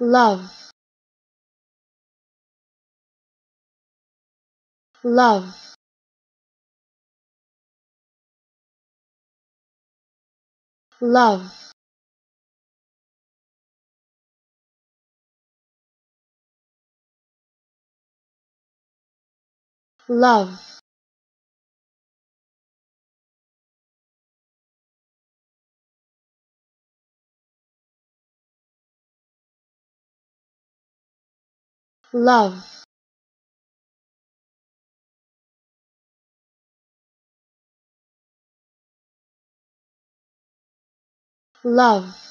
love, love, love, love, love, love.